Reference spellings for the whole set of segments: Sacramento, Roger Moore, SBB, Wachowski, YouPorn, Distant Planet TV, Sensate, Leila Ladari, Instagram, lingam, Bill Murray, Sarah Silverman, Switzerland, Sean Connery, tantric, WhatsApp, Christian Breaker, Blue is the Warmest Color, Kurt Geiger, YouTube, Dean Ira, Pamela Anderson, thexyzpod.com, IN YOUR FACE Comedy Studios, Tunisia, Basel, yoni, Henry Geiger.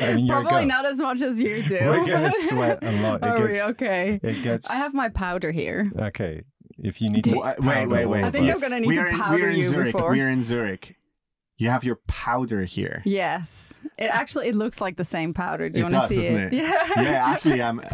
I mean, probably not as much as you do. We're gonna sweat a lot. Okay. It gets. I have my powder here. Okay. If you need to wait. I think you're gonna need to powder you before. We're in Zurich. You have your powder here. Yes, it actually looks like the same powder. Do you want to see it? Yeah, actually, I'm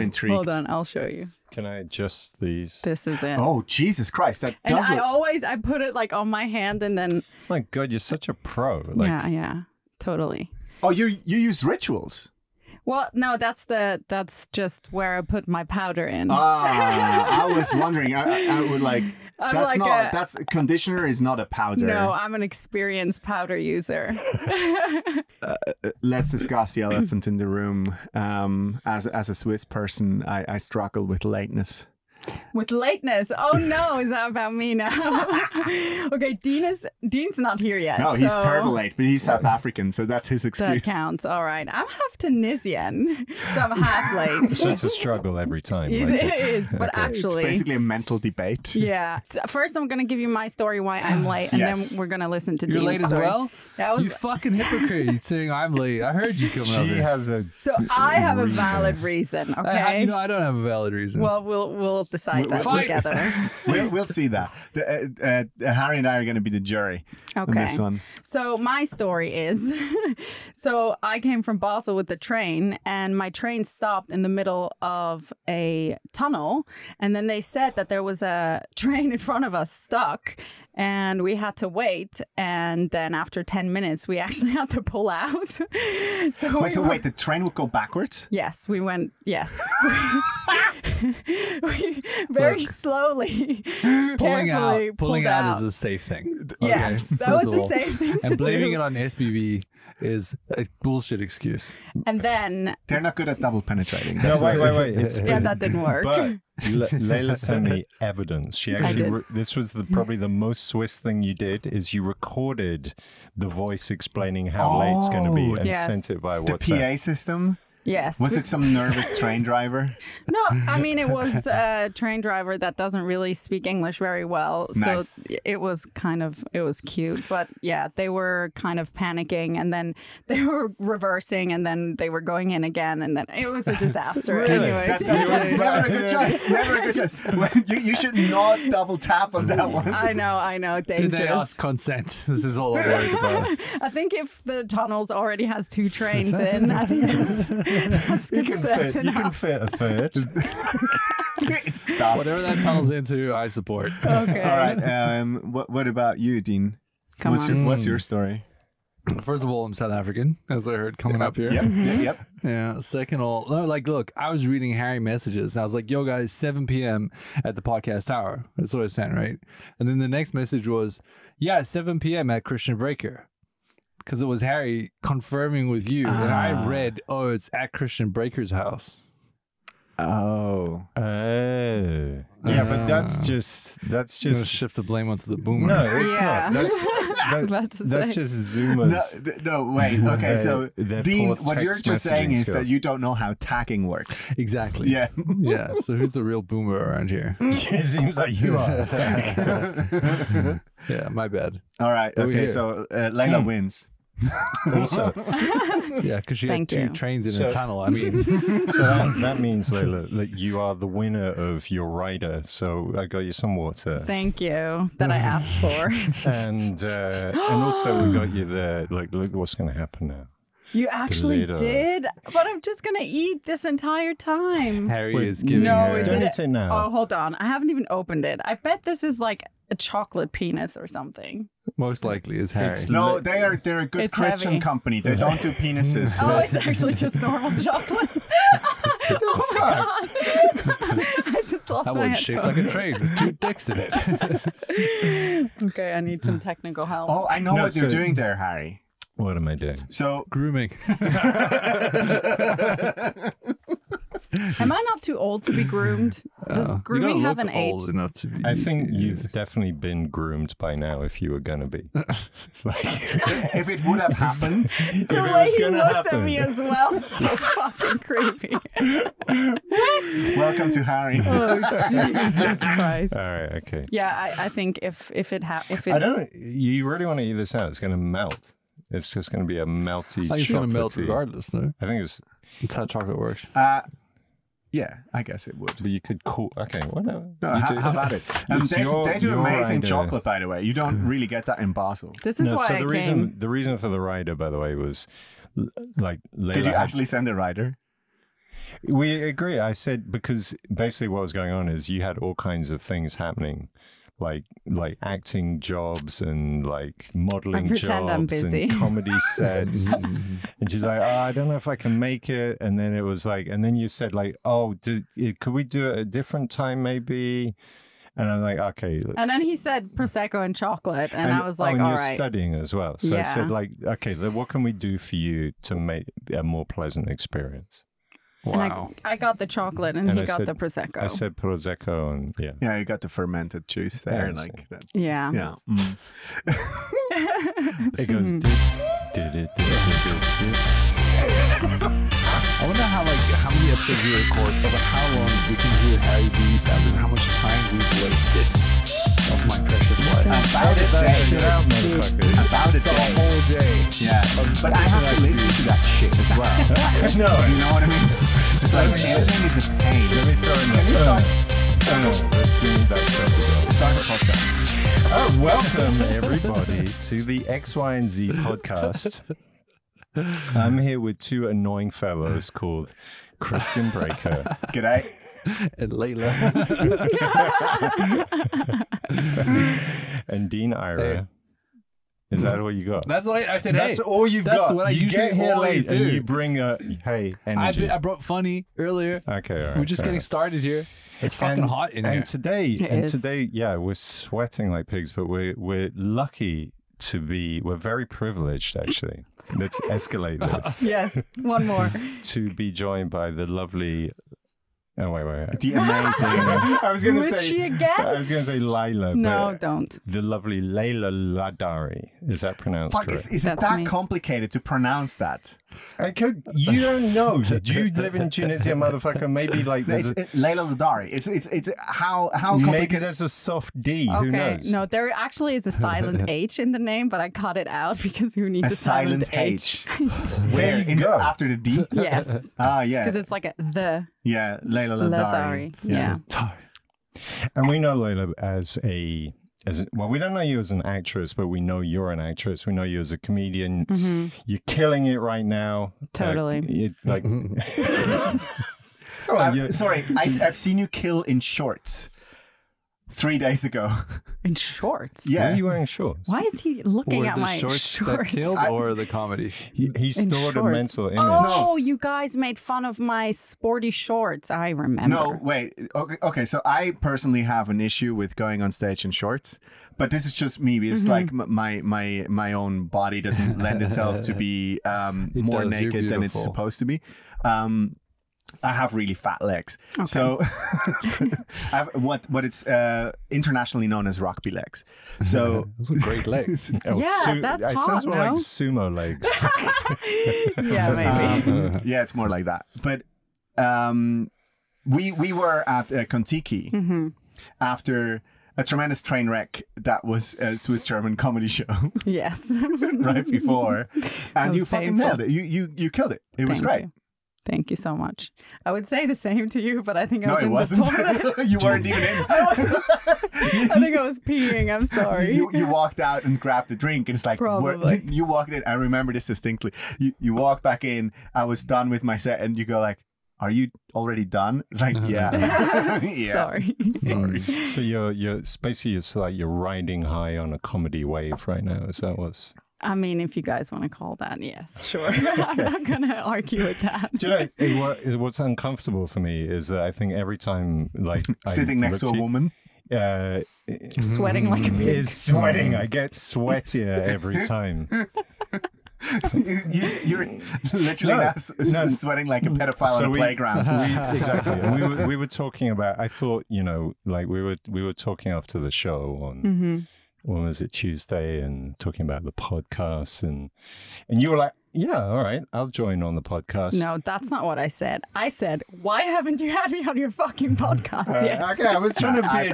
intrigued. Hold on, I'll show you. Can I adjust these? This is it. Oh, Jesus Christ. That does look... I put it like on my hand and then... My God, you're such a pro. Like... Yeah, totally. Oh, you use rituals? Well, no, that's just where I put my powder in. Ah, I was wondering. I would like... That's conditioner is not a powder. No, I'm an experienced powder user. Let's discuss the elephant in the room. As a Swiss person, I struggle with lateness. With lateness? Oh no, is that about me now? Okay, Dean's not here yet. No, he's terrible late, but he's South African, so that's his excuse. That counts. All right, I'm half Tunisian, so I'm half late. So it's a struggle every time. It is, but actually, it's basically a mental debate. Yeah. So first, I'm gonna give you my story why I'm late, and then we're gonna listen to Dean's story. You're late as well. That was... You fucking hypocrite! Saying I'm late. I heard you come over. She has a. So I have a valid reason. Okay. No, I don't have a valid reason. Well, we'll decide that together. We'll see that. Harry and I are going to be the jury on this one. So my story is, so I came from Basel with the train, and my train stopped in the middle of a tunnel, and then they said that there was a train in front of us stuck, and we had to wait, and then after 10 minutes we actually had to pull out. So wait, the train would go backwards? Yes, we went, yes. We very slowly, pulling out is a safe thing. Okay, yes, that was the safe thing to do. And blaming it on SBB is a bullshit excuse. And then... They're not good at double penetrating. No, wait. Yeah, that didn't work. But Leila sent me evidence. She actually, this was probably the most Swiss thing you did, is you recorded the voice explaining how late it's going to be and sent it by WhatsApp. The PA system? Yes. Was it some nervous train driver? No, I mean, it was a train driver that doesn't really speak English very well. Nice. So it was cute. But yeah, they were kind of panicking, and then they were reversing, and then they were going in again, and then it was a disaster. Really? Anyways. That's never a good choice. Never a good choice. You should not double tap on that one. I know. Dangerous. Did they ask consent? This is all I'm worried about. I think if the tunnels already has 2 trains in, I think it's... You can fit a third. It's stopped. Whatever that tunnels into, I support. Okay. All right. What about you, Dean? What's your story? First of all, I'm South African, as I heard coming up here. Yep. Yeah. Second of all, look, I was reading Harry messages. And I was like, yo, guys, 7 p.m. at the podcast tower. That's what I sent, right? And then the next message was, 7 p.m. at Christian Breaker. Because it was Harry confirming with you, and I read, it's at Christian Breaker's house. Yeah, but that's just you know, shift the blame onto the boomer. No, it's not. That's just Zoomers. No, wait. Okay, so Dean, what you're just saying is that you don't know how tagging works. Exactly. Yeah. Yeah. So who's the real boomer around here? It seems like you are. Yeah, my bad. All right. Okay, so Leila wins. Also, yeah, because she had 2 trains in a tunnel. I mean, so that means, Leila, that you are the winner of your rider. So I got you some water. Thank you, that I asked for. And also we got you there. Like, look, what's going to happen now? You actually did, but I'm just gonna eat this entire time. Harry is giving her. Don't eat it now. Oh, hold on, I haven't even opened it. I bet this is like a chocolate penis or something. Most likely is Harry. No, they're a good Christian company. They don't do penises. Oh, it's actually just normal chocolate. Oh my God! I just lost my headphones. That one's shaped like a train with 2 dicks in it. Okay, I need some technical help. Oh, I know what you're doing there, Harry. What am I doing? So grooming. Am I not too old to be groomed? Does grooming have an age? Old enough to be... I think you've definitely been groomed by now if you were gonna be. If it would have happened. The way he looked at me as well is so fucking creepy. What? Welcome to Harry. Oh Jesus Christ! All right, okay. Yeah, I think if it... I don't. You really want to eat this out? It's gonna melt. It's just going to be a melty. It's going to melt regardless, though. I think it's how chocolate works. Yeah, I guess it would. But you could cool. Okay, whatever. No, how about it? They do amazing idea. Chocolate, by the way. You don't really get that in Basel. This is why. So the reason for the rider, by the way, was like. Leila Did you actually send a rider? We agree. I said because basically what was going on is you had all kinds of things happening. Like acting jobs and like modeling jobs and comedy sets. And she's like, oh, I don't know if I can make it. And then it was like, and then you said like, oh, could we do it at a different time maybe? And I'm like, okay. And then he said Prosecco and chocolate. And I was like, all right. You're studying as well. So yeah. I said like, okay, what can we do for you to make a more pleasant experience? Wow. And I got the chocolate and he got the Prosecco. I said Prosecco and yeah. Yeah, you got the fermented juice there. Yeah, like that. Yeah. Yeah. Mm. It goes. I wonder how many episodes we record, over how long we can hear Harry B sound and how much time we've wasted of my precious life. About a day. About a whole day. Yeah. But I have to listen to that shit as well. No. You know what I mean? So everything is a pain. Let me throw in the Start a podcast. Oh, welcome everybody to the X, Y, and Z podcast. I'm here with two annoying fellows called Christian Breaker. G'day. And Leila. And Dean Ira. Hey. Is that all you got? That's all I said. That's all you've got. That's what I usually always do. You bring a energy. I brought funny earlier. Okay, all right. We're just getting started here. It's fucking hot in here. And today, yeah, we're sweating like pigs, but we're lucky to be. We're very privileged, actually. Let's escalate this. Yes, one more. To be joined by the lovely. Oh wait! The amazing. I was going to say Leila. No, don't. The lovely Leila Ladari. Is that pronounced? Fuck, is it that complicated to pronounce that? You don't know. Did you live in Tunisia, motherfucker? Maybe like Leila Ladari. It's how complicated. Maybe there's a soft D. Okay. Who knows? No, there actually is a silent H in the name, but I cut it out because who needs a silent H? Where you go after the D? Yes. Ah, yeah. Because it's like a the. Yeah, Leila Ladari. Yeah. And we know Leila as well, we don't know you as an actress, but we know you're an actress. We know you as a comedian. Mm-hmm. You're killing it right now. Totally. Sorry, I've seen you kill in shorts 3 days ago. In shorts? Yeah. Why are you wearing shorts? Why is he looking at my shorts? That killed, or the comedy? He stored a mental image. Oh, you guys made fun of my sporty shorts. I remember. No, wait. Okay, so I personally have an issue with going on stage in shorts, but this is just me. It's like my own body doesn't lend itself to be more naked than it's supposed to be. I have really fat legs, okay. so I have what it's internationally known as rugby legs. So those are great legs. It sounds more like sumo legs. Yeah, maybe. Yeah, it's more like that. But we were at Contiki after a tremendous train wreck that was a Swiss-German comedy show. Yes, right before, and you fucking nailed it. You killed it. It was great. Thank you so much. I would say the same to you, but I think I wasn't. You weren't even in. I think I was peeing. I'm sorry. You walked out and grabbed a drink, and it's like you walked in. I remember this distinctly. You walked back in. I was done with my set, and you go like, "Are you already done?" It's like, yeah. Sorry. So it's basically it's like you're riding high on a comedy wave right now. Is that what's? I mean, if you guys want to call that, yes, sure. Okay. I'm not going to argue with that. Do you know, what's uncomfortable for me is that I think every time, like... Sitting next to a woman? Sweating like a pig. Is sweating. I get sweatier every time. You're literally sweating like a pedophile on a playground. Exactly. We were talking about... I thought, you know, like we were talking after the show on... When was it, Tuesday, and talking about the podcast, and you were like, yeah, all right, I'll join on the podcast. No, that's not what I said. I said, why haven't you had me on your fucking podcast yet? Okay, I was trying to be nice.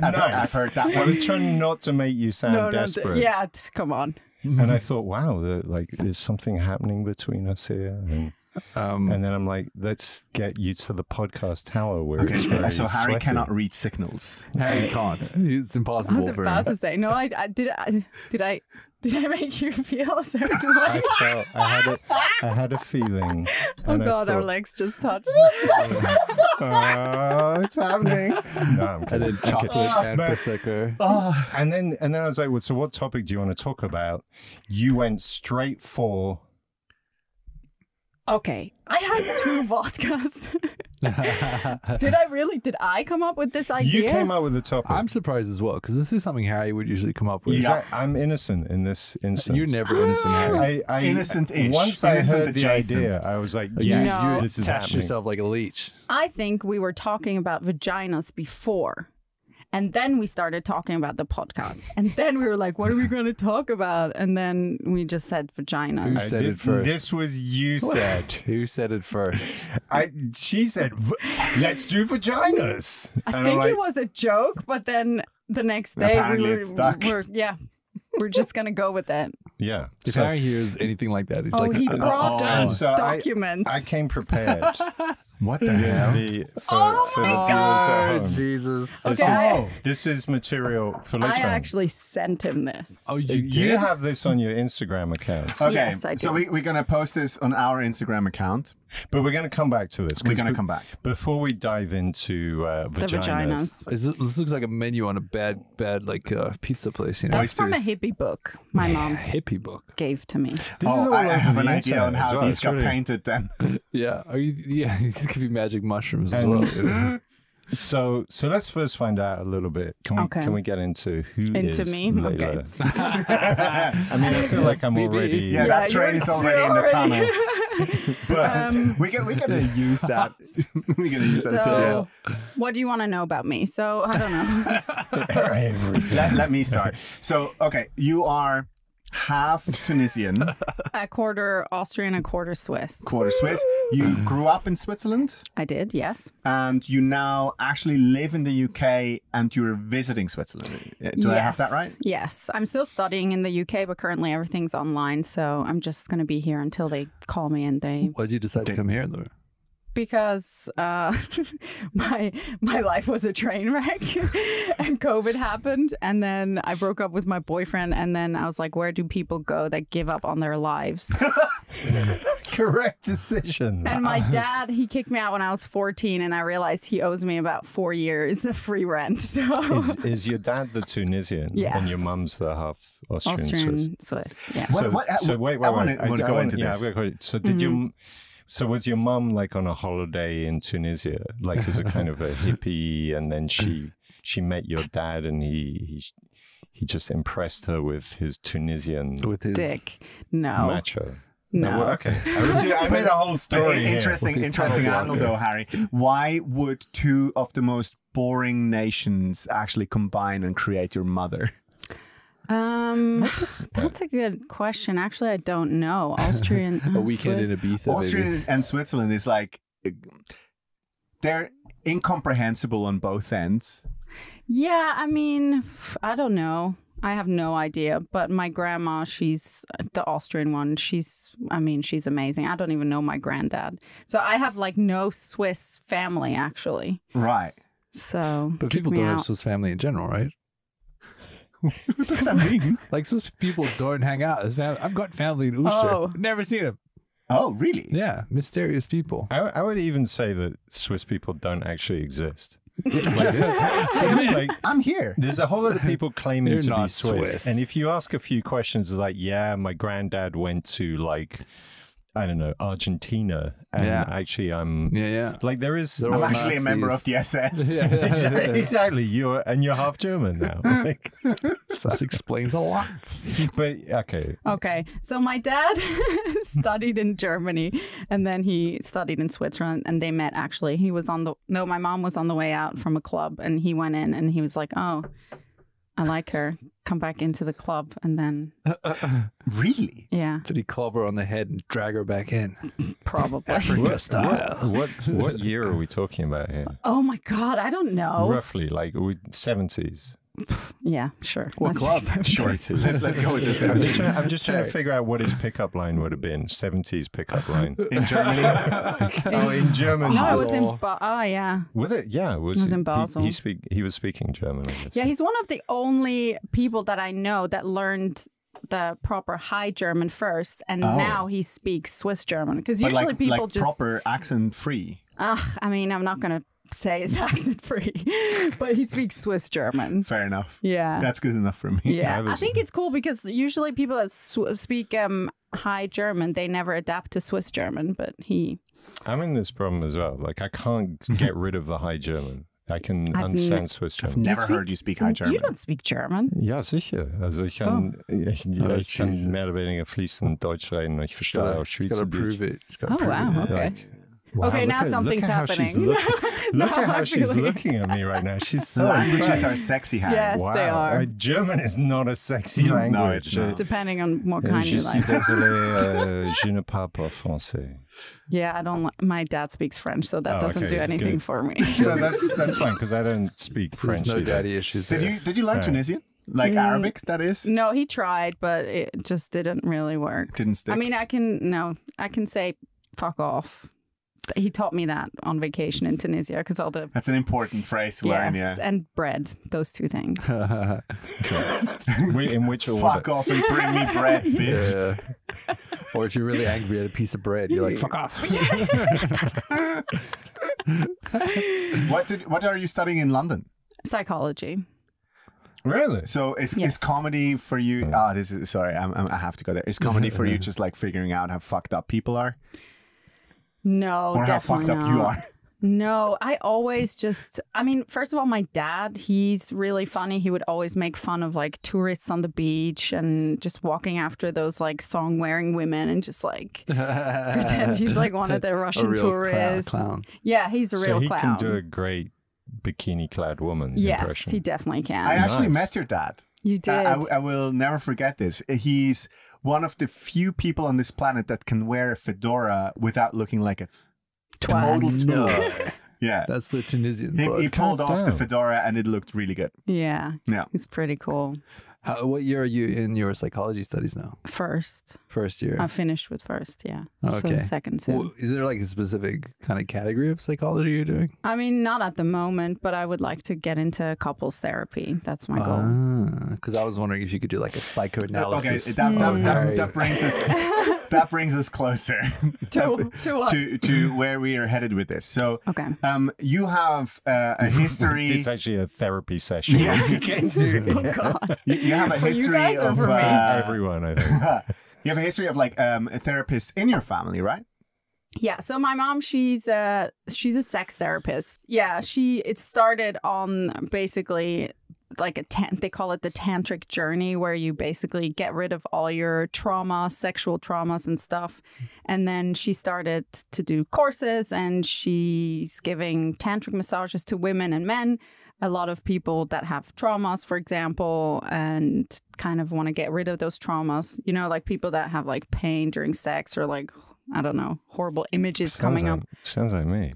I've heard that one. I was trying not to make you sound desperate. Yeah, come on. Mm-hmm. And I thought, wow, like there's something happening between us here. And then I'm like, let's get you to the podcast tower where it's very so Harry sweaty. Cannot read signals. Harry can't. It's impossible. I was about to say, no, did I make you feel a certain way? I had a feeling. Oh God, thought, our legs just touched. It's happening. No, I'm kidding. And then chocolate and Prosecco. And then I was like, well, so what topic do you want to talk about? You went straight for... Okay, I had 2 vodkas. Did I come up with this idea? You came up with the topic. I'm surprised as well, because this is something Harry would usually come up with. Yeah. I'm innocent in this instance. You're never innocent, Harry. Innocent-ish. Once I heard the idea, I was like, yes, no. This is happening. You attached yourself like a leech. I think we were talking about vaginas before. And then we started talking about the podcast. And then we were like, what are we going to talk about? And then we just said vagina. Who said it first? This was you said. Who said it first? She said, let's do vaginas. I think it was a joke, but then the next day apparently it stuck. We're just going to go with that. Yeah. If Harry hears anything like that, he's like, he brought down documents. I came prepared. What the hell? For my God. Jesus. This is material for later. I actually sent him this. Oh, you have this on your Instagram account. Okay. Yes, I do. So we're going to post this on our Instagram account. But we're going to come back to this. We're going to come back. Before we dive into vaginas. This looks like a menu on a bad like pizza place. You know? That's from a hippie book my mom gave to me. I have an idea on how these got painted then. Yeah. These could be magic mushrooms as well. So let's first find out a little bit. Can we get into who is me? Leila? Okay. I mean, I feel like I'm already... Yeah, that train is already in the tunnel. But we're gonna use that. Until the end. What do you want to know about me? So I don't know. let me start. So okay, you are half Tunisian, a quarter Austrian, a quarter Swiss. You grew up in Switzerland. I did, yes. And you now actually live in the UK, and you're visiting Switzerland. I have that right? Yes, I'm still studying in the UK, but currently everything's online, so I'm just going to be here until they call me. And they... Why did you decide to come here though? Because my life was a train wreck and COVID happened, and then I broke up with my boyfriend, and then I was like, where do people go that give up on their lives? Correct decision. And my dad, he kicked me out when I was 14, and I realized he owes me about 4 years of free rent. So is your dad the Tunisian? Yes. And your mum's the half Austrian Swiss. Yeah. So wait, I want to go into this. So did you... So was your mum like on a holiday in Tunisia, like as a kind of a hippie, and then she met your dad, and he just impressed her with his Tunisian dick? No. Macho. No. Okay. I made a whole story. Interesting angle though, Harry. Why would 2 of the most boring nations actually combine and create your mother? That's a good question. Actually, I don't know. Austrian, a weekend Swiss. In Ibiza. Austrian maybe. And Switzerland is like they're incomprehensible on both ends. Yeah, I mean, I don't know. I have no idea. But my grandma, she's the Austrian one. She's amazing. I don't even know my granddad. So I have like no Swiss family actually. Right. So, but people don't have Swiss family in general, right? What does that mean? Like, Swiss people don't hang out. I've got family in Usher. Oh. Never seen them. Oh, really? Yeah, mysterious people. I would even say that Swiss people don't actually exist. Like, I'm here. There's a whole lot of people claiming to be Swiss. And if you ask a few questions, it's like, yeah, my granddad went to, like... I don't know, Argentina, and actually I'm like I'm actually Nazis. A member of the SS. Exactly. You're half German now. Like, that explains a lot. But okay. So my dad studied in Germany, and then he studied in Switzerland, and they met. Actually, he was on the my mom was on the way out from a club, and he went in, and he was like, oh, I like her. Come back into the club, and then really, yeah. Did he club her on the head and drag her back in? Probably. Africa style. What year are we talking about here? Oh my God, I don't know. Roughly, like 70s. Yeah, sure. What club? Sure. Let's go with this. I'm just trying to figure out what his pickup line would have been. 70s pickup line. In Germany? Oh, in German. No, it was in Basel. Oh, yeah. Was it? Yeah. It was in Basel. He was speaking German. Yeah, he's one of the only people that I know that learned the proper high German first, and now he speaks Swiss German. Because usually like, people like just... proper accent-free. I mean, I'm not going to... say it's accent free, but he speaks Swiss German. Fair enough. Yeah, that's good enough for me. Yeah, I think it's cool because usually people that speak high German, they never adapt to Swiss German, but he... I'm in this problem as well. Like, I can't get rid of the high German. I can understand Swiss German. I've never heard you speak high German. You don't speak German. Ja, sicher. Also ich kann, ich kann mehr oder weniger fließend Deutsch reden. Ich verstehe auch Schweizerdeutsch. Oh, wow, okay. Wow, okay, now something's happening. Look at how she's looking at me right now. She's so... Languages are sexy, Hannah. Yes, wow. They are. German is not a sexy language. No, it's not. Depending on what kind you like. Je suis désolé, je ne parle pas français. Yeah, I don't... my dad speaks French, so that doesn't do anything for me. So that's fine, because I don't speak French. There's no daddy issues there. Did you learn Tunisian? Like Arabic, that is? No, he tried, but it just didn't really work. Didn't stick? I mean, I can say fuck off. He taught me that on vacation in Tunisia because all the... That's an important phrase to learn, yeah. And bread, those two things. In which order? Fuck off and bring me bread, bitch. Yeah. Or if you're really angry at a piece of bread, you're like, fuck off. What are you studying in London? Psychology. Really? So is comedy for you... Oh, this is... Sorry, I have to go there. Is comedy for you just like figuring out how fucked up people are? No, or definitely how fucked up you are. No, I always just... I mean, first of all, my dad, he's really funny. He would always make fun of like tourists on the beach and just walking after those like thong-wearing women and just like pretend he's like one of the Russian tourists. Clown. Yeah, he's a real clown. So he can do a great bikini-clad woman impression. Yes, he definitely can. I actually met your dad. You did. I will never forget this. He's one of the few people on this planet that can wear a fedora without looking like a twat. No. Yeah. That's the Tunisian book. He pulled off the fedora and it looked really good. Yeah. Yeah. It's pretty cool. What year are you in your psychology studies now? First. First year. I finished with first, yeah. Okay. So second soon. Well, is there like a specific kind of category of psychology you're doing? I mean, not at the moment, but I would like to get into couples therapy. That's my goal. Because I was wondering if you could do like a psychoanalysis. Okay, that brings us closer to where we are headed with this. So you have a history. It's actually a therapy session. Yes. Oh, God. You have a history of everyone, I think. You have a history of like therapists in your family, right? Yeah. So my mom, she's a sex therapist. Yeah. It started on basically like they call it the tantric journey, where you basically get rid of all your trauma, sexual traumas and stuff. And then she started to do courses, and she's giving tantric massages to women and men. A lot of people that have traumas, for example, and kind of want to get rid of those traumas. You know, like people that have like pain during sex, or like, I don't know, horrible images coming up. Sounds like me.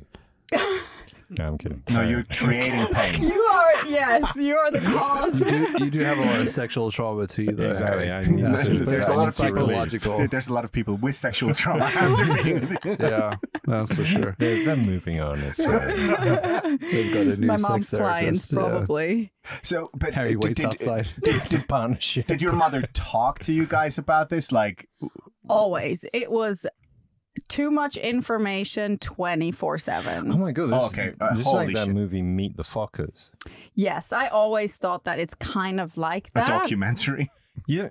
No, I'm kidding. No, you're creating pain. You are, yes, you are the cause. You do have a lot of sexual trauma too, though. Exactly. There's a lot of people with sexual trauma after being... Yeah, that's for sure. They're moving on. It's right. They've got a new sex therapist. My mom's clients, probably. So, but Harry waits outside. Did your mother talk to you guys about this? Like, always. It was too much information 24/7. Oh my God. This is like that movie Meet the Fockers. Yes, I always thought that it's kind of like that. A documentary. Yeah,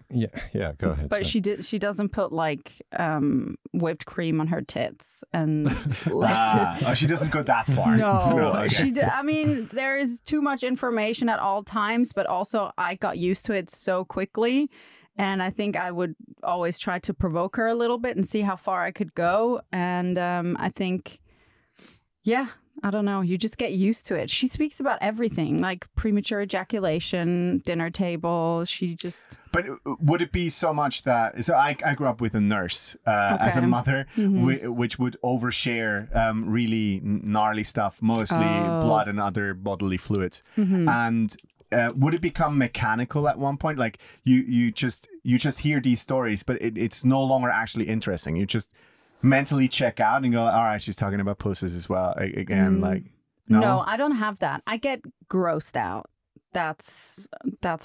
go ahead. But she doesn't put like whipped cream on her tits and she doesn't go that far. No, I mean, there is too much information at all times, but also I got used to it so quickly. And I think I would always try to provoke her a little bit and see how far I could go. And I think, yeah, I don't know. You just get used to it. She speaks about everything, like premature ejaculation, dinner table. She just... But would it be so much that... So I grew up with a nurse as a mother, which would overshare really gnarly stuff, mostly blood and other bodily fluids. And would it become mechanical at one point? Like you just hear these stories, but it's no longer actually interesting. You just mentally check out and go, all right, she's talking about pussies as well again. Like, no, I don't have that. I get grossed out. That's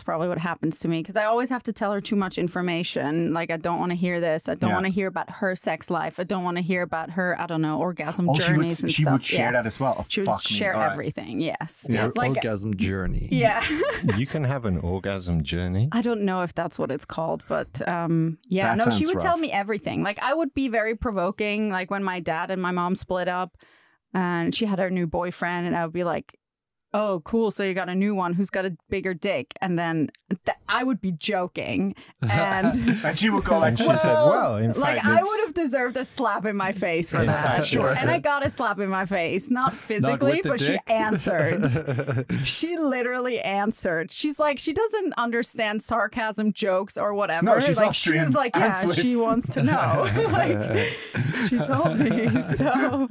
probably what happens to me, because I always have to tell her too much information. Like, I don't want to hear this. I don't want to hear about her sex life. I don't want to hear about her, I don't know, orgasm journeys and stuff. She would share that as well. She would share everything. Yes. Yeah, like, orgasm journey. Yeah. You can have an orgasm journey. I don't know if that's what it's called, but yeah, no, she would tell me everything. Like, I would be very provoking. Like, when my dad and my mom split up and she had her new boyfriend, and I would be like, oh, cool. So you got a new one who's got a bigger dick. And then I would be joking. And, and she would go like, well, she said, well, in fact, I would have deserved a slap in my face for that. Fact, sure. And I got a slap in my face. Not physically, but dick. She answered. She literally answered. She's like, she doesn't understand sarcasm, jokes, or whatever. No, she's like, Austrian. She was like, yeah, she wants to know. Like, she told me. So,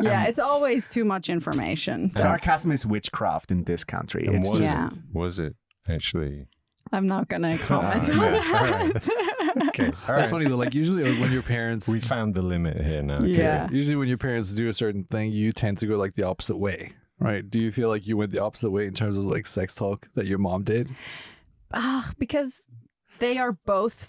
yeah, it's always too much information. Sarcasm is weird. Witchcraft in this country. It was, was it actually? I'm not gonna comment on that. Okay. That's funny though. Like, usually when your parents, we found the limit here now. Okay. Yeah. Usually when your parents do a certain thing, you tend to go like the opposite way, right? Do you feel like you went the opposite way in terms of like sex talk that your mom did? Because they are both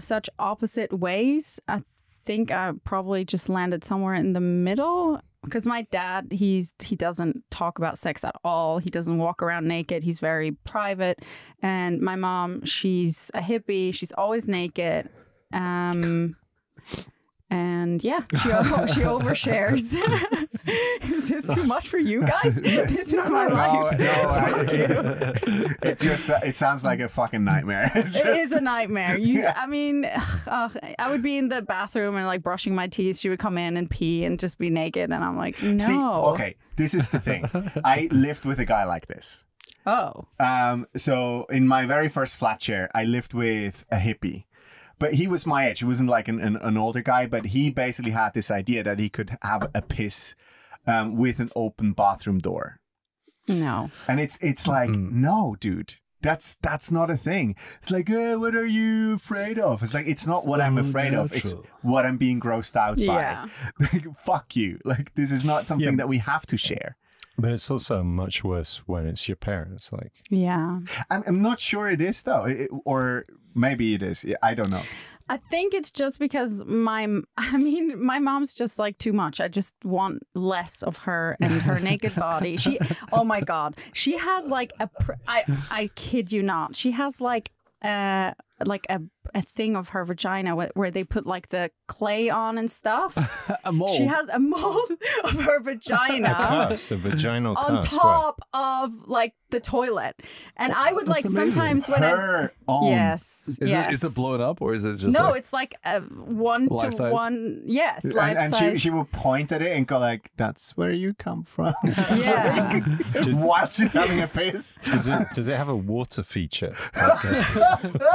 such opposite ways. I think I probably just landed somewhere in the middle. Because my dad, he doesn't talk about sex at all. He doesn't walk around naked. He's very private. And my mom, she's a hippie. She's always naked. And yeah, she overshares. Is this too much for you guys? This is my life. No, it just it sounds like a fucking nightmare. It is a nightmare. I mean, I would be in the bathroom and like brushing my teeth. She would come in and pee and just be naked, and I'm like, no. See, okay, this is the thing. I lived with a guy like this. Oh. So in my very first flat share, I lived with a hippie. But he was my age. He wasn't like an older guy, but he basically had this idea that he could have a piss with an open bathroom door. No. And it's like, no, dude, that's not a thing. It's like, what are you afraid of? It's like, it's not what I'm afraid of. It's what I'm being grossed out by. Like, fuck you. Like, this is not something that we have to share. But it's also much worse when it's your parents. Like, yeah, I'm not sure it is though, or maybe it is. I don't know. I think it's just because my mom's just like too much. I just want less of her and her naked body. She, oh my God, she has like a. I kid you not, she has like a thing of her vagina where they put like the clay on and stuff. A mold. She has a mold of her vagina. A vaginal cast, on top of like the toilet. And I would like sometimes when her own. Yes. Is it blown up or is it just no? Like, it's like a one-to-one. Yes. And she would point at it and go like, "That's where you come from." Yeah. What? She's having a piss. Does it have a water feature? Like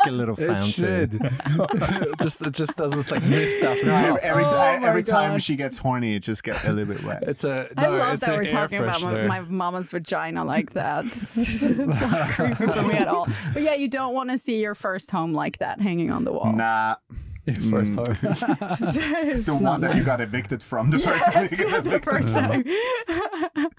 a little fountain. It just does this like new stuff. No, every time she gets horny, it just gets a little bit wet. I love that we're talking about my mama's vagina like that. It's not creepy for me at all. But yeah, you don't want to see your first home like that hanging on the wall. Nah. First time. The one that you got evicted from the first time you got evicted from.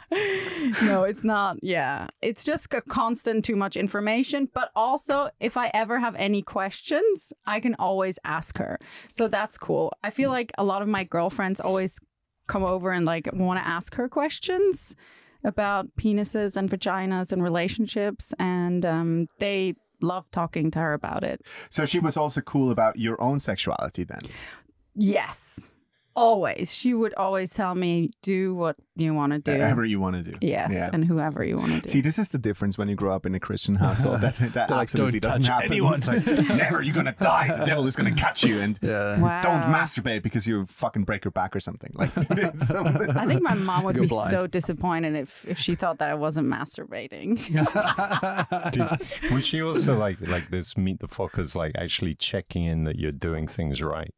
No, it's not. Yeah. It's just a constant too much information. But also, if I ever have any questions, I can always ask her. So that's cool. I feel like a lot of my girlfriends always come over and like want to ask her questions about penises and vaginas and relationships. And they love talking to her about it. So she was also cool about your own sexuality then? Yes. Always. She would always tell me, do what you want to do. Whatever you want to do. Yes. Yeah. And whoever you want to do. See, this is the difference when you grow up in a Christian household. That absolutely doesn't happen. It's like, never, you're going to die. The devil is going to catch you. And don't masturbate because you fucking break your back or something. Like, I think my mom would be blind. So disappointed if she thought that I wasn't masturbating. Dude, was she also like this meet the fuckers, like actually checking in that you're doing things right?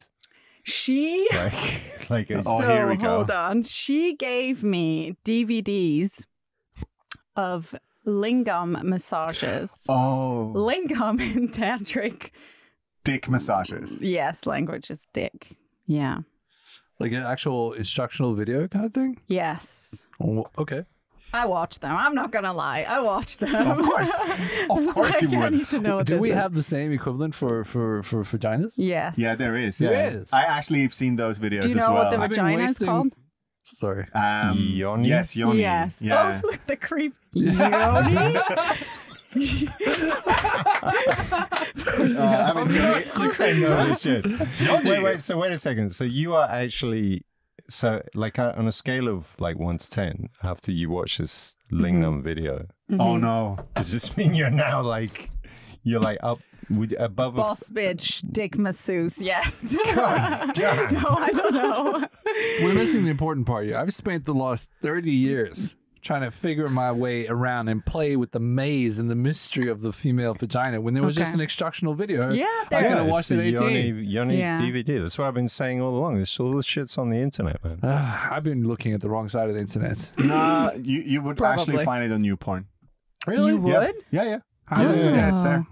She hold on. She gave me DVDs of Lingam massages. Oh. Lingam in tantric. Dick massages. Yes, language is dick. Yeah. Like an actual instructional video kind of thing? Yes. Oh, okay. I watched them. I'm not going to lie. I watched them. Of course. Of course you would. Need to know do we have the same equivalent for vaginas? Yes. Yeah, there is. Yeah. There is. I actually have seen those videos as well. Do you know what the vagina is called? Sorry. Yoni? Yes, yoni. Yes. Yeah. Oh, look, the creep. Yoni? Wait, so wait a second. So you are actually... So, like, on a scale of, like, 1 to 10, after you watch this Lingam video, oh no, does this mean you're now like, up with, above boss bitch, dick masseuse? Yes. God damn. No, I don't know. We're missing the important part here. I've spent the last 30 years trying to figure my way around and play with the maze and the mystery of the female vagina when there was just an instructional video. Yeah, I gotta watch it. Yoni DVD. That's what I've been saying all along. This all the shit's on the internet, man. I've been looking at the wrong side of the internet. Nah, you would actually find it on YouPorn. Really? You would? Yeah, yeah. Yeah, it's there.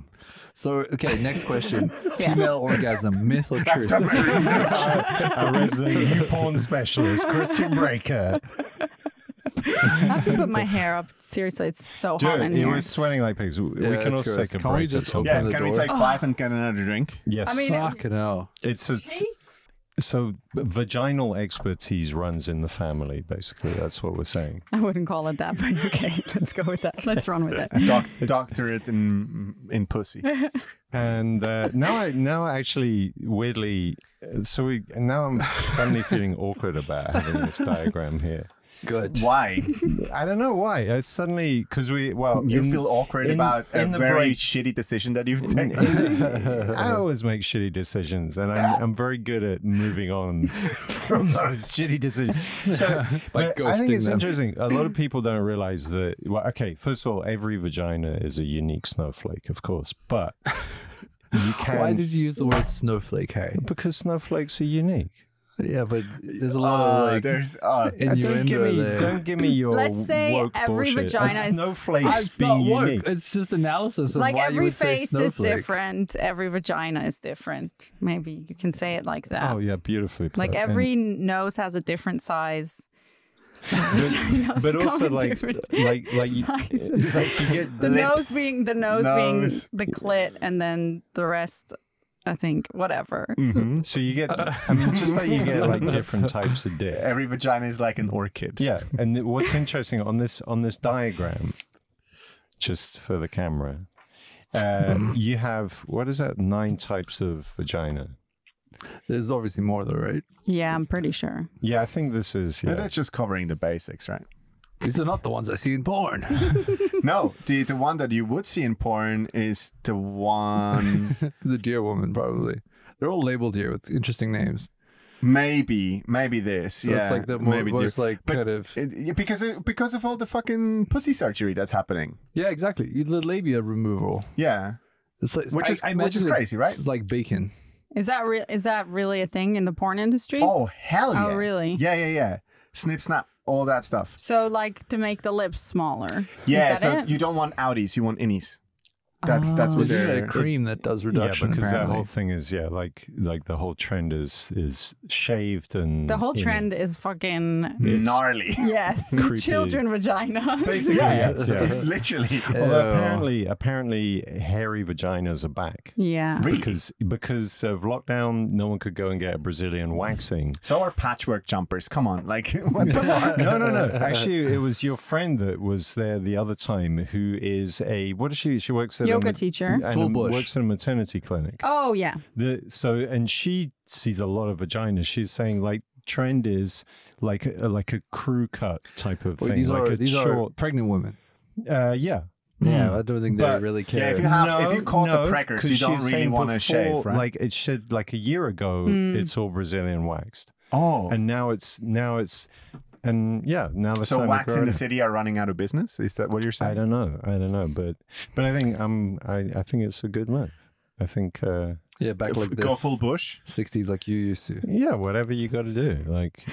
So, okay, next question. Yes. Female orgasm, myth or truth? I've done my research. A resident YouPorn specialist, Christian Breaker. I have to put my hair up. Seriously, it's so hot in here. We're sweating like pigs. Yeah, we can all take a break. Can we just open the door? Can we take 5 and get another drink? Yes. I mean, fucking hell. So vaginal expertise runs in the family, basically. That's what we're saying. I wouldn't call it that, but okay, let's go with that. Let's run with it. Doctorate in pussy. And now I actually weirdly, now I'm suddenly feeling awkward about having this diagram here. Good. Why? I don't know why. I suddenly, because we, well, you feel awkward about a very shitty decision that you've taken. I always make shitty decisions, and I'm very good at moving on from those shitty decisions. So, like ghosting. I think it's interesting. A lot of people don't realize that. Well, okay, first of all, every vagina is a unique snowflake, of course, but you can. Why did you use the word snowflake, Harry? Because snowflakes are unique. Yeah, but there's a lot of like. There's don't give me your. Let's say woke every bullshit. Vagina is snowflakes being unique. It's just analysis. Of like why every you would face say is different. Every vagina is different. Maybe you can say it like that. Oh yeah, beautifully. Like every nose has a different size. But also like it's like you get the lips, nose being the clit, and then the rest. I think whatever. Mm-hmm. So you get, I mean, just like you get like different types of dick. Every vagina is like an orchid. Yeah, and what's interesting on this diagram, just for the camera, you have what is that? 9 types of vagina. There's obviously more though, right? Yeah, I'm pretty sure. Yeah, I think this is. Yeah. No, that's just covering the basics, right? These are not the ones I see in porn. No, the one that you would see in porn is the one... the deer woman, probably. They're all labeled here with interesting names. Maybe this. So yeah, it's like the most like kind of... Because of all the fucking pussy surgery that's happening. Yeah, exactly. The labia removal. Yeah. It's like, which is crazy, right? It's like bacon. Is that really a thing in the porn industry? Oh, hell yeah. Oh, really? Yeah. Snip, snap. All that stuff. So, like, to make the lips smaller. Yeah. So you don't want outies, you want innies. That's what they're cream that does reduction. Yeah, because apparently. That whole thing is like the whole trend is shaved and the whole trend is fucking gnarly. Yes, children vaginas. Basically, yes, yeah. Literally. Although apparently hairy vaginas are back. Yeah, really? because of lockdown, no one could go and get a Brazilian waxing. So are patchwork jumpers. Come on, like what the fuck? No. Actually, it was your friend that was there the other time who is a what is she? She works at yoga teacher. Full bush. Works in a maternity clinic. Oh, yeah. And she sees a lot of vaginas. She's saying, like, trend is like a crew cut type of thing. These are pregnant women. Yeah. Yeah, I don't think they really care. Yeah, if you call the preggers, you don't really want to shave, right? Like, it should, like, a year ago, it's all Brazilian waxed. Oh. And now it's... And yeah, now the so wax in the city are running out of business. Is that what you're saying? I don't know, but I think it's a good move. I think back like this, go full bush 60s like you used to. Yeah, whatever you got to do, like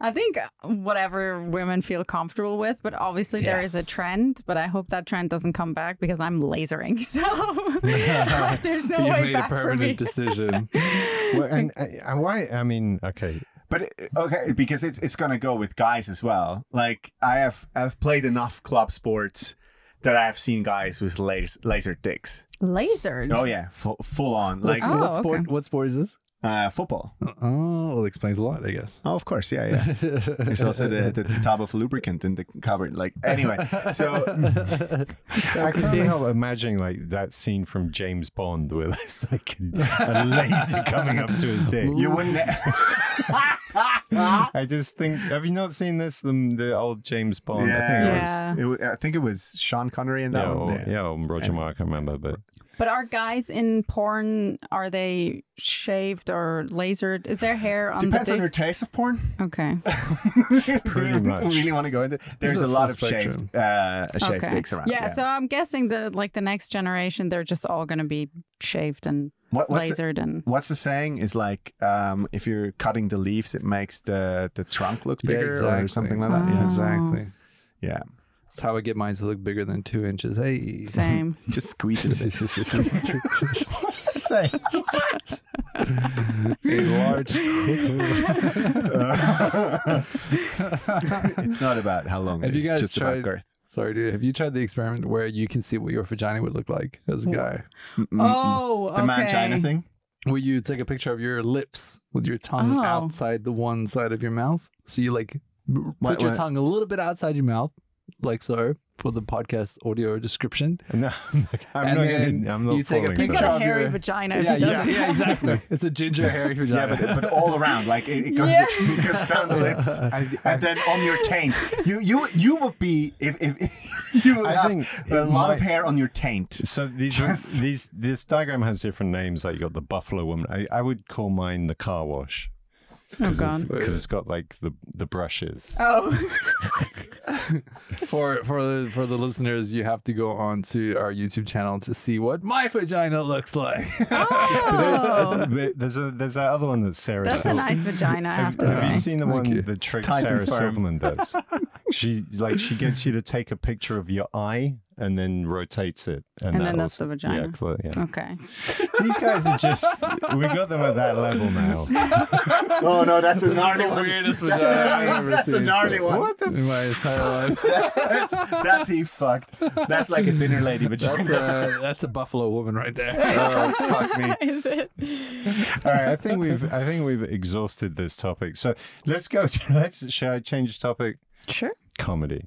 I think whatever women feel comfortable with, but obviously there is a trend, but I hope that trend doesn't come back because I'm lasering, so like, there's no way back for me. You made a permanent decision. Well, and why, I mean, okay. But okay, because it's gonna go with guys as well. Like I've played enough club sports that I've seen guys with laser dicks. Lasered? Oh yeah, full on. Like what sport? Okay. What sport is this? Football. Oh, it explains a lot, I guess. Oh, of course, yeah. There's also the tub of lubricant in the cupboard. Like anyway, so I can't help imagining like that scene from James Bond with like a laser coming up to his dick. You wouldn't. I just think, have you not seen this? The old James Bond. Yeah, I think it was Sean Connery in that one. Roger Moore, I can't remember, but. But are guys in porn, are they shaved or lasered? Is their hair on Depends on your taste of porn. Okay. Pretty much. Really want to go into There's a lot of shaved dicks around. Yeah, so I'm guessing that like the next generation, they're just all going to be shaved and lasered. What's the saying is like, if you're cutting the leaves, it makes the trunk look bigger or something like that. Oh. Yeah, exactly. Yeah. That's how I get mine to look bigger than 2 inches. Hey, same. Just squeeze it a bit. Same. What? Enlarge. It's not about how long it is. It's just about girth. Sorry, dude. Have you tried the experiment where you can see what your vagina would look like as a guy? Oh, okay. The mangina thing. Where you take a picture of your lips with your tongue outside the one side of your mouth. So you like put your tongue a little bit outside your mouth. Like so, for the podcast audio description. No, I'm not. You take a picture. He's got a hairy vagina. Yeah, yeah, exactly. It's a ginger hairy vagina. Yeah, but all around, like it goes down the lips, and then on your taint. You would be if you would have a lot of hair on your taint. So this diagram has different names. Like you got the buffalo woman. I would call mine the car wash. Because it's got like the brushes. Oh. for the listeners, you have to go on to our YouTube channel to see what my vagina looks like. Oh. there's that other one that Sarah. That's a nice vagina. I have to say. Have you seen the one that Sarah Silverman does? She gets you to take a picture of your eye and then rotates it, and then that's the vagina. Yeah, yeah. Okay. These guys are we got them at that level now. Oh no, that's a gnarly one. Weirdest vagina I've ever seen. That's a gnarly one. What in my entire life. that's heaps fucked. That's like a dinner lady vagina. That's a buffalo woman right there. Oh fuck me. Is it? All right, I think we've exhausted this topic. So let's go. Shall I change topic? Sure. Comedy.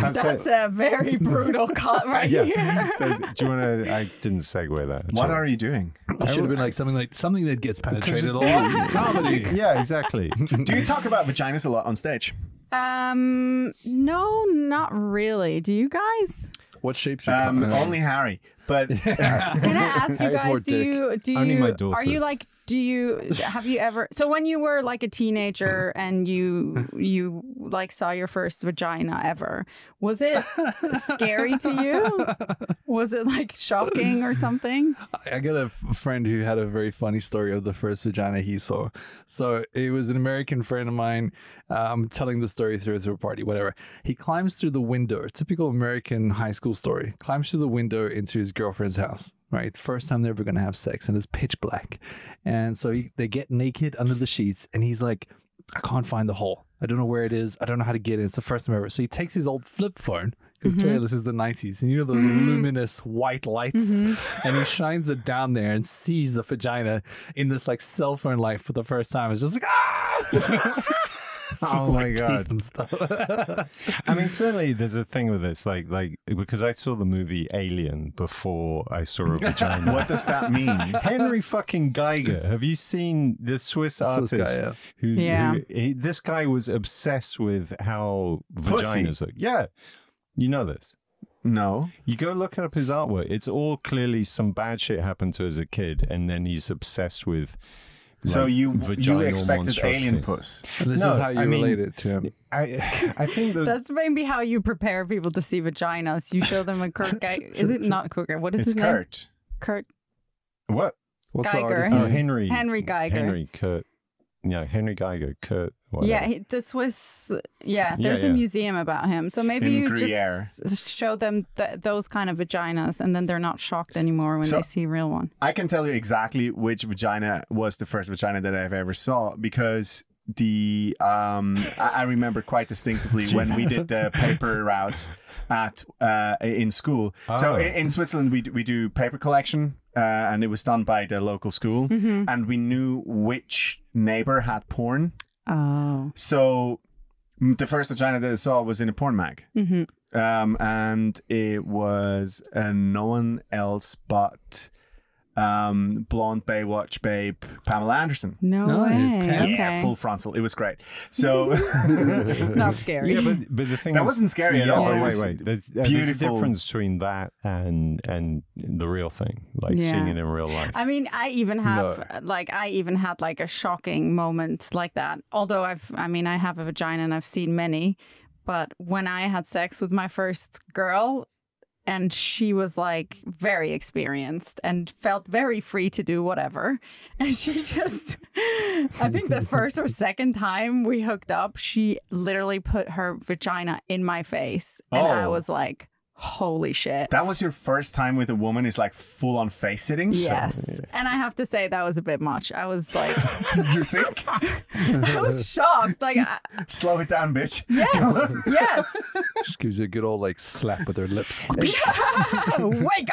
That's a very brutal cut right here. Do you want to? I didn't segue that. What are you doing? It should have been like something that gets penetrated all comedy. Yeah, exactly. Do you talk about vaginas a lot on stage? No, not really. Do you guys? What shapes? Only Harry. But can I ask you guys? Have you ever? So when you were like a teenager and you like saw your first vagina ever, was it scary to you? Was it like shocking or something? I got a friend who had a very funny story of the first vagina he saw. So it was an American friend of mine. I'm telling the story through a party, whatever. He climbs through the window. Typical American high school story. Climbs through the window into his girlfriend's house. Right, first time they're ever gonna have sex, and it's pitch black, and so they get naked under the sheets, and he's like, "I can't find the hole. I don't know where it is. I don't know how to get it. It's the first time ever." So he takes his old flip phone, because this is the 90s, and you know those luminous white lights, and he shines it down there and sees the vagina in this like cell phone light for the first time. It's just like ah. Oh my god! And stuff. I mean, certainly there's a thing with this, like because I saw the movie Alien before I saw a vagina. What does that mean? Henry fucking Geiger. Have you seen the Swiss artist? Guy, yeah. This guy was obsessed with how vaginas look. Yeah, you know this. No. You go look up his artwork. It's all clearly some bad shit happened to as a kid, and then he's obsessed with. Like so you expected alien puss. This is how you relate it to him. I think that's maybe how you prepare people to see vaginas. You show them a Kurt Geiger. Is it not Kurt? What is his name? Kurt. What? What's Geiger. The artist? Oh, Henry Geiger. Henry Geiger. Kurt. Whatever. Yeah, the Swiss. Yeah, there's a museum about him. So maybe you just show them those kind of vaginas, and then they're not shocked anymore when they see a real one. I can tell you exactly which vagina was the first vagina that I've ever saw, because the I remember quite distinctively when we did the paper route at in school. Oh. So in Switzerland we do paper collection, and it was done by the local school, and we knew which neighbor had porn. Oh. So the first vagina that I saw was in a porn mag, and it was no one else but blonde Baywatch babe Pamela Anderson. No way. Yeah, full frontal. It was great. So not scary. Yeah, but the thing that wasn't scary at all. Yeah. Wait. There's a difference between that and the real thing, like seeing it in real life. I mean, I even had like a shocking moment like that. Although I have a vagina and I've seen many, but when I had sex with my first girl. And she was like very experienced and felt very free to do whatever. And she just, I think the first or second time we hooked up, she literally put her vagina in my face. And I was like, holy shit. That was your first time with a woman is like full on face sitting? Yes. So, yeah. And I have to say that was a bit much. I was like... You think? I was shocked. Like, slow it down, bitch. Yes. Yes. Just gives you a good old like slap with her lips. Wake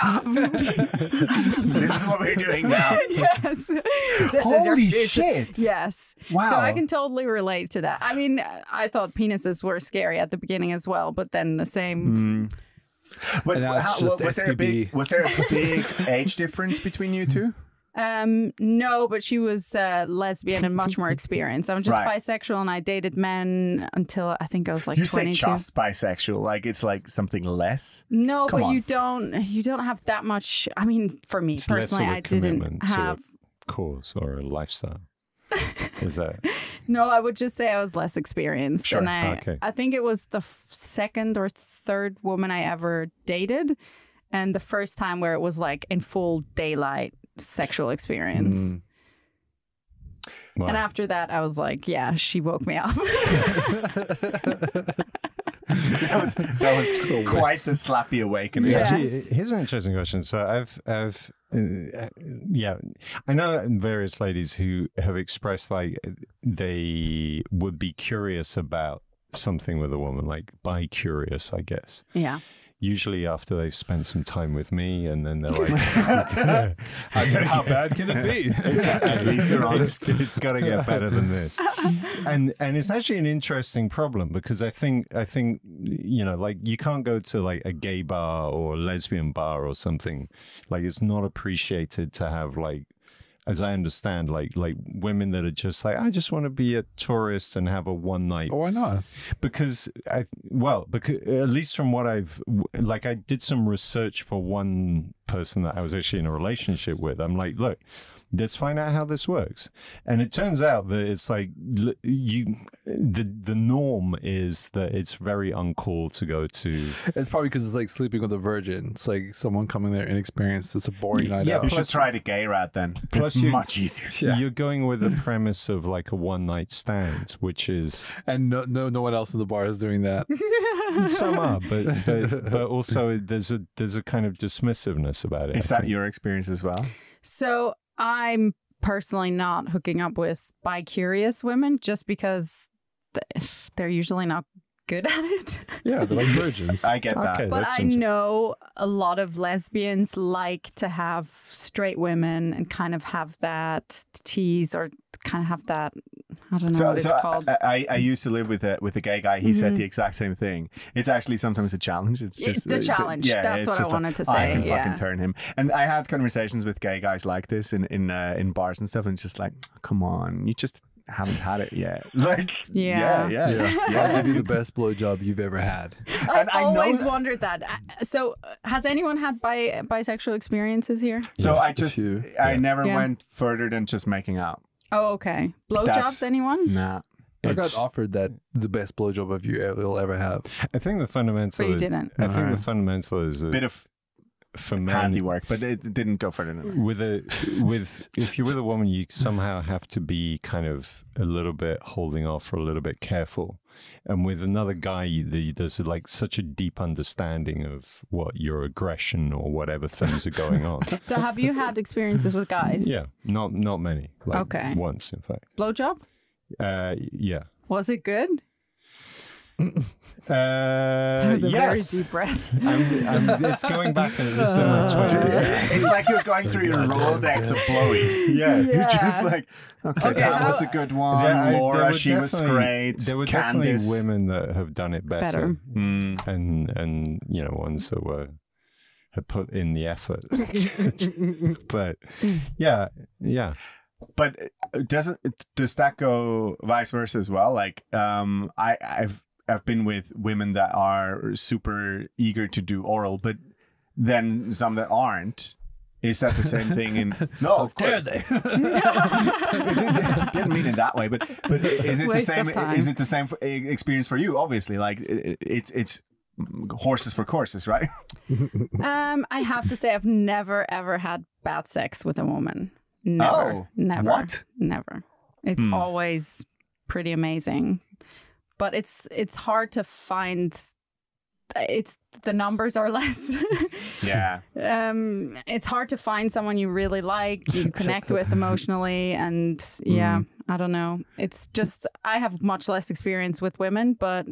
up. This is what we're doing now. Yes. This holy shit. Yes. Wow. So I can totally relate to that. I mean, I thought penises were scary at the beginning as well, but then the same... But was there a big age difference between you two? No, but she was lesbian and much more experienced. I'm just bisexual, and I dated men until I think I was like 22. You say just bisexual, like it's like something less. No, but you don't have that much. I mean, for me personally, I didn't have a cause or a lifestyle. Is that? No, I would just say I was less experienced. Sure. And I think it was the second or third woman I ever dated. And the first time where it was like in full daylight sexual experience. Mm. Wow. And after that, I was like, yeah, she woke me up. that was quite the slappy awakening. Yes. Actually, here's an interesting question. So I know various ladies who have expressed like they would be curious about something with a woman, like bi-curious, I guess. Yeah. Usually after they've spent some time with me, and then they're like, how bad can it be? Exactly. At least you're honest. It's got to get better than this. And it's actually an interesting problem, because I think, you know, like you can't go to like a gay bar or a lesbian bar or something. Like it's not appreciated to have like, as I understand, like women that are just like, I just want to be a tourist and have a one night. Oh, why not? Because because at least from what I've, like I did some research for one person that I was actually in a relationship with. I'm like, look, let's find out how this works. And it turns out that it's like the norm is that it's very uncool to go to. It's probably because it's like sleeping with a virgin. It's like someone coming there inexperienced. It's a boring night out. You should try the gay route then. It's much easier. Yeah. You're going with the premise of like a one night stand, which is and no one else in the bar is doing that. Some are, but also there's a kind of dismissiveness about it. Is that your experience as well? So I'm personally not hooking up with bi-curious women just because they're usually not good at it. Yeah, they're like virgins. I get that. Okay, but I know a lot of lesbians like to have straight women and kind of have that tease or kind of have that, I don't know what it's called. I used to live with a gay guy. He said the exact same thing. It's actually sometimes a challenge. It's just the challenge. That's what I wanted to say. I can fucking turn him. And I had conversations with gay guys like this in bars and stuff, and just like, come on, you just haven't had it yet. Like, I'll give you the best blowjob you've ever had. I always wondered that. So, has anyone had bisexual experiences here? So I never went further than just making out. Oh, okay. Blowjobs, anyone? Nah. I got offered that the best blowjob of you'll ever have. I think the fundamental. But you didn't. I think the fundamental is a bit of for men, handiwork, but it didn't go further than that. If you're with a woman, you somehow have to be kind of a little bit holding off or a little bit careful. And with another guy, there's like such a deep understanding of what your aggression or whatever things are going on. So have you had experiences with guys? Yeah, not many. Like okay. Once, in fact. Blowjob? Yeah. Was it good? That was a yes. Very deep breath. It's going back and so much. It's like you're going through your Rolodex of blowies. Yeah. You're just like, okay, that was a good one. Laura, she was great. There were definitely women that have done it better. Mm. And you know, ones that had put in the effort. But yeah, yeah. But does that go vice versa as well? Like, I've been with women that are super eager to do oral, but then some that aren't. Is that the same thing? In no, of course they. Didn't mean it that way, but is it the same? Is it the same experience for you? Obviously, like it's horses for courses, right? I have to say, I've never ever had bad sex with a woman. Never, oh, never, what? Never. It's always pretty amazing. But it's hard to find. It's the numbers are less. Yeah. It's hard to find someone you really like, you connect with emotionally, and yeah, I don't know. It's just I have much less experience with women, but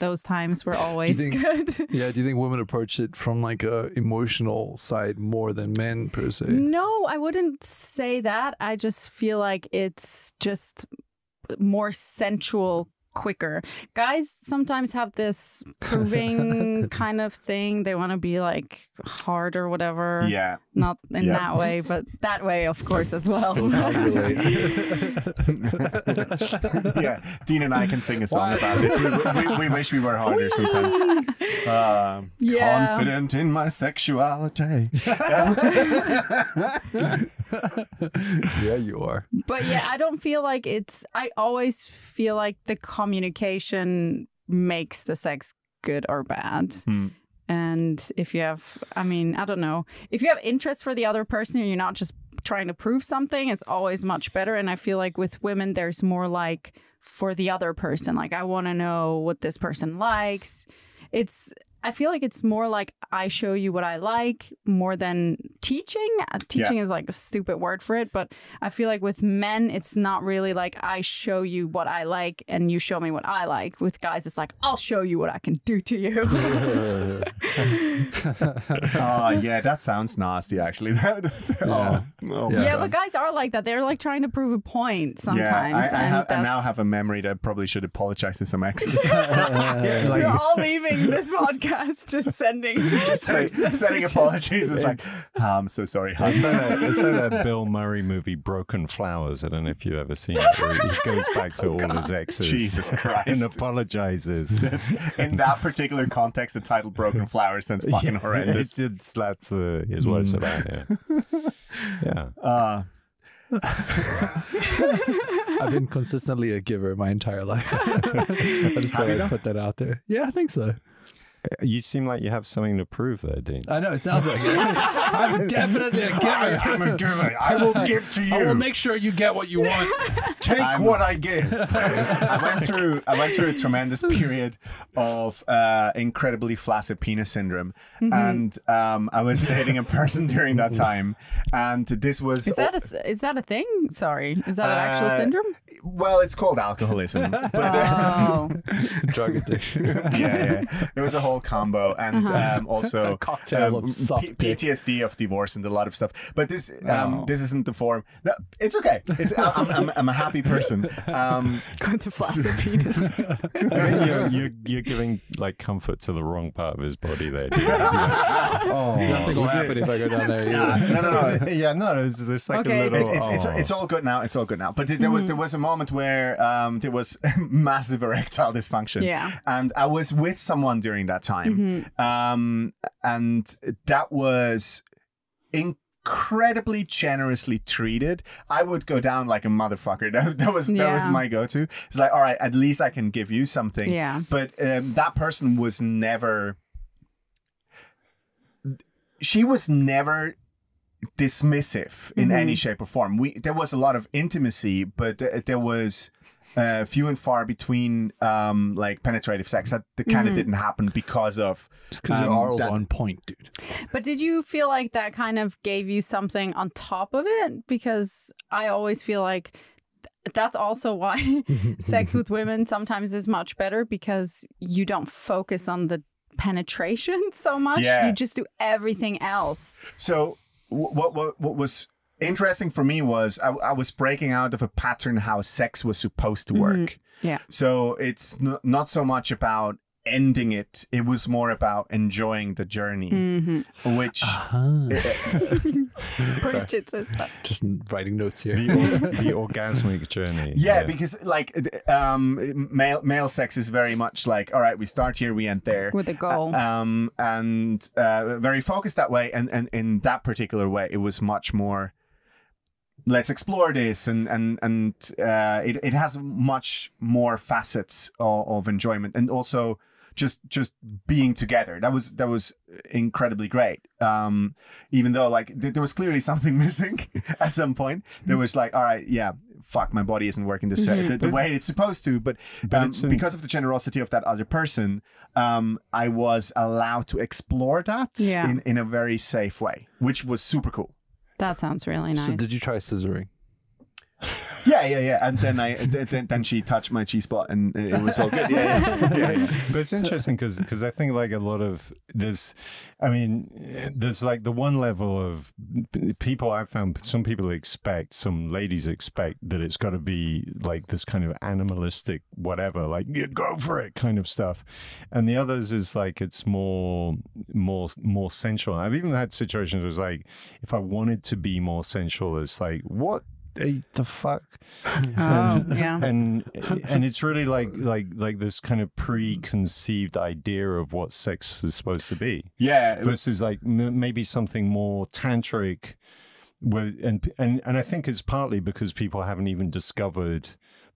those times were always good. Yeah. Do you think women approach it from like a emotional side more than men per se? No, I wouldn't say that. I just feel like it's just more sensual. Quicker. Guys sometimes have this proving kind of thing. They want to be like hard or whatever. Yeah. Not in that way, but that way, of course, as well. Yeah. Dean and I can sing a song about this. We wish we were harder sometimes. Yeah. Confident in my sexuality. Yeah, you are. But yeah, I don't feel like it's... I always feel like the communication makes the sex good or bad. Mm. And if you have... I mean, I don't know. If you have interest for the other person and you're not just trying to prove something, it's always much better. And I feel like with women, there's more like for the other person. Like, I want to know what this person likes. It's... I feel like it's more like I show you what I like more than teaching. Teaching is like a stupid word for it, but I feel like with men, it's not really like I show you what I like and you show me what I like. With guys, it's like, I'll show you what I can do to you. Oh, yeah, that sounds nasty, actually. Yeah, but guys are like that. They're like trying to prove a point sometimes. Yeah, I now have a memory that I probably should apologize to some exes. Like... You're all leaving this podcast. Just sending apologies. It's like, I'm so sorry. I saw that Bill Murray movie, Broken Flowers. I don't know if you've ever seen it. Where he goes back to all his exes. Jesus Christ. And apologizes. In that particular context, the title Broken Flowers sounds fucking horrendous. That's what it's about. Yeah. Yeah. I've been consistently a giver my entire life. I just thought I'd put that out there. Yeah, I think so. You seem like you have something to prove there, Dean. I know, it sounds like it. I'm definitely a giver. I'm a giver. I will give to you. I will make sure you get what you want. Take what I give. I went through a tremendous period of incredibly flaccid penis syndrome. And I was dating a person during that time. And this was... Is that a thing? Sorry. Is that an actual syndrome? Well, it's called alcoholism. But, drug addiction. Yeah. It was a whole combo, and also a cocktail of PTSD of divorce and a lot of stuff. But this this isn't the form. No, it's okay. I'm a happy person. Going to flaccid penis. You're giving like comfort to the wrong part of his body there. Oh, nothing will happen if I go down there. No. Yeah, no. It's just like a little. It's all good now. It's all good now. But there was a moment where there was massive erectile dysfunction. Yeah, and I was with someone during that time. And that was incredibly generously treated. I would go down like a motherfucker. That was my go-to. It's like, all right, at least I can give you something. Yeah. But that person was never... she was never dismissive in any shape or form. There was a lot of intimacy, but there was few and far between like penetrative sex. That kind of didn't happen because of your oral's on point, dude. But did you feel like that kind of gave you something on top of it? Because I always feel like that's also why sex with women sometimes is much better, because you don't focus on the penetration so much. Yeah. You just do everything else. So what was interesting for me was I was breaking out of a pattern how sex was supposed to work. Yeah. So it's not so much about ending it. It was more about enjoying the journey, which... Just writing notes here. The orgasmic journey. Yeah, yeah. Because like male sex is very much like, all right, we start here, we end there. With a goal. And very focused that way. And in that particular way, it was much more... Let's explore this, and it has much more facets of enjoyment, and also just being together. That was incredibly great. Even though like there was clearly something missing at some point. There was like, all right, yeah, fuck, my body isn't working the way it's supposed to. But because of the generosity of that other person, I was allowed to explore that in a very safe way, which was super cool. That sounds really nice. So did you try scissoring? Yeah. And then then she touched my G spot, and it was all good. Yeah. But it's interesting because I think like a lot of there's like the one level of people I've found. Some ladies expect that it's got to be like this kind of animalistic whatever, like yeah, go for it kind of stuff, and the others is like it's more sensual. I've even had situations where it's like if I wanted to be more sensual, it's like what. The fuck? And it's really like this kind of preconceived idea of what sex is supposed to be. Yeah, versus like maybe something more tantric. And I think it's partly because people haven't even discovered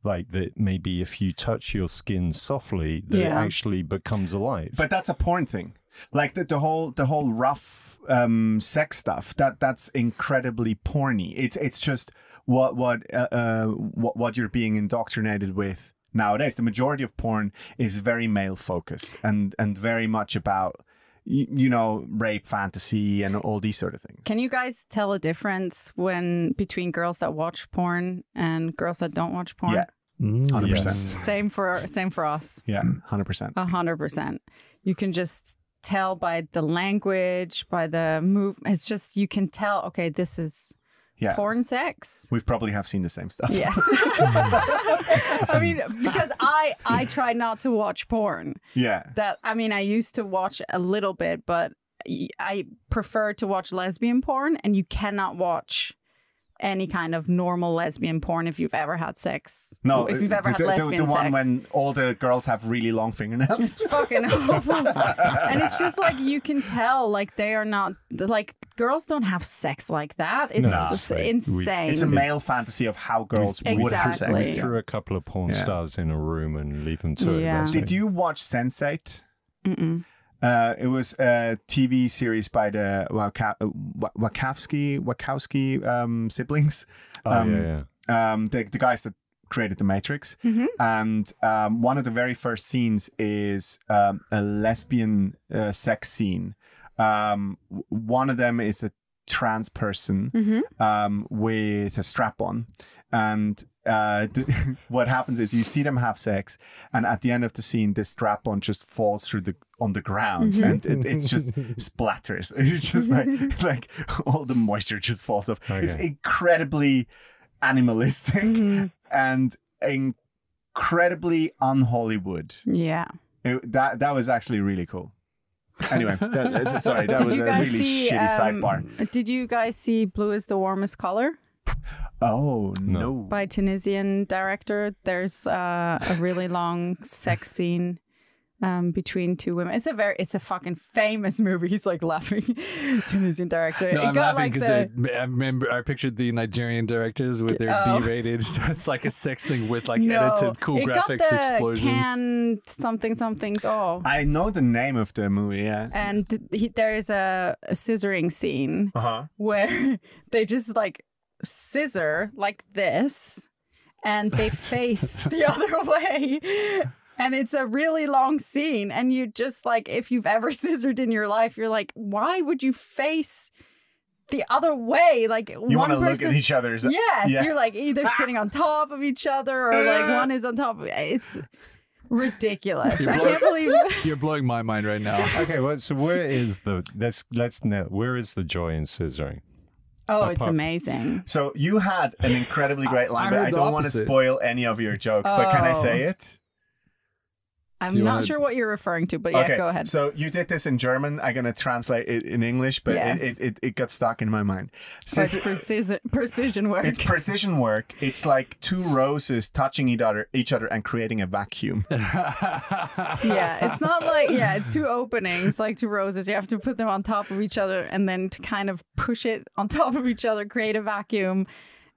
like that maybe if you touch your skin softly, that it actually becomes alive. But that's a porn thing. Like the whole rough sex stuff that's incredibly porny. It's just what you're being indoctrinated with nowadays. The majority of porn is very male focused and very much about rape fantasy and all these sort of things. Can you guys tell a difference between girls that watch porn and girls that don't watch porn? Yeah. 100%. Yes. Same for us. Yeah, 100%. 100%. You can just tell by the language, by the move. It's just you can tell, okay, this is porn sex. We probably have seen the same stuff. Yes. I mean, because I try not to watch porn. Yeah. I used to watch a little bit, but I prefer to watch lesbian porn, and you cannot watch any kind of normal lesbian porn if you've ever had sex. No, if you've ever had lesbian sex. The one when all the girls have really long fingernails. It's fucking awful. And it's just like you can tell, like they are not like girls don't have sex like that. It's just insane. It's a male fantasy of how girls would have sex. We threw a couple of porn stars in a room and leave them to it. Did you watch Sensate? Mm-mm. It was a TV series by the Wachowski siblings. The guys that created The Matrix. And one of the very first scenes is a lesbian sex scene. One of them is a trans person with a strap on. And what happens is you see them have sex, and at the end of the scene, this strap on just falls on the ground, and it's just splatters. It's just like all the moisture just falls off. Okay. It's incredibly animalistic and incredibly un-Hollywood. Yeah, that was actually really cool. Anyway, that was a really shitty sidebar. Did you guys see Blue is the Warmest Color? Oh no. By Tunisian director. There's a really long sex scene between two women. It's a fucking famous movie. He's like laughing. Tunisian director. No, I'm laughing because I pictured the Nigerian directors with their B-rated. So it's like a sex thing with like edited cool graphics, explosions. And something. Oh, I know the name of the movie. Yeah. And there is a scissoring scene where they just like scissor like this, and they face the other way. And it's a really long scene. And you just like, if you've ever scissored in your life, you're like, why would you face the other way? Like, you want to look at each other. Yes. Yeah. You're like either sitting on top of each other or like one is on top of it's ridiculous. I can't believe you're blowing my mind right now. Okay. Well, so where is the, where is the joy in scissoring? Oh, it's amazing. So you had an incredibly great line, but I don't want to spoil any of your jokes, but can I say it? I'm not sure what you're referring to, but yeah, okay. Go ahead. So you did this in German. I'm going to translate it in English, but it got stuck in my mind. Precision work. It's precision work. It's like two roses touching each other and creating a vacuum. Yeah, it's not like, yeah, it's two openings, like two roses. You have to put them on top of each other and then to kind of push it on top of each other, create a vacuum.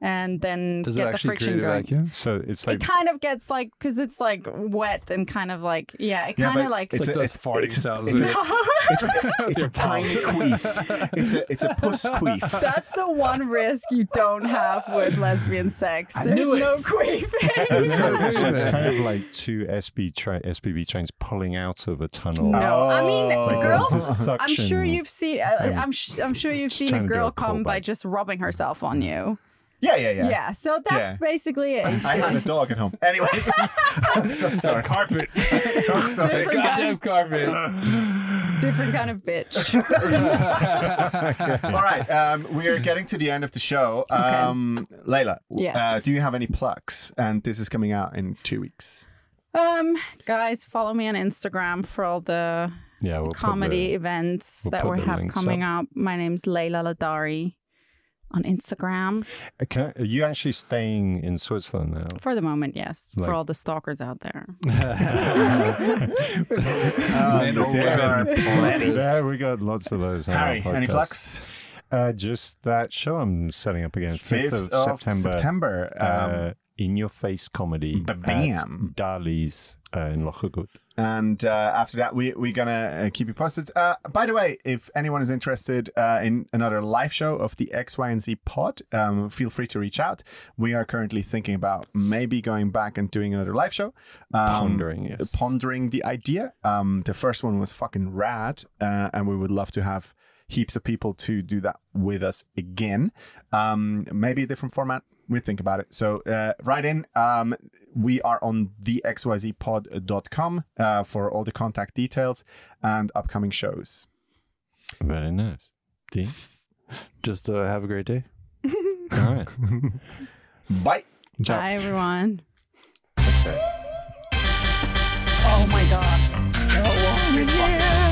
And then get the friction going. So it's like it kind of gets like, because it's like wet and kind of like, yeah, it kind of like it's farting sounds. It's a tiny queef. It's a puss queef. That's the one risk you don't have with lesbian sex. There's no queefing. So it's kind of like two SBB trains pulling out of a tunnel. No, I mean, girls. I'm sure you've seen. I'm sure you've seen a girl come by just rubbing herself on you. Yeah. So that's basically it. I had a dog at home. Anyway, I'm so sorry. Carpet. I'm so sorry. Goddamn carpet. Different kind of bitch. Okay. All right. We are getting to the end of the show. Okay. Leila, do you have any plugs? And this is coming out in 2 weeks. Guys, follow me on Instagram for all the comedy events that we have coming up. My name's Leila Ladari. On Instagram. Okay. Are you actually staying in Switzerland now? For the moment, yes. Like... for all the stalkers out there. We got lots of those. Harry, any plugs? Just that show I'm setting up again. 5th of September. In Your Face Comedy. Bam. Dali's in Lochagut. And after that, we're going to keep you posted. By the way, if anyone is interested in another live show of the X, Y, and Z pod, feel free to reach out. We are currently thinking about maybe going back and doing another live show. Pondering the idea. The first one was fucking rad. And we would love to have heaps of people to do that with us again. Maybe a different format. We'll think about it. So write in. We are on thexyzpod.com for all the contact details and upcoming shows. Very nice. Dean, just have a great day. All right. Bye. Ciao. Bye, everyone. Okay. Oh, my God. So long. Yeah.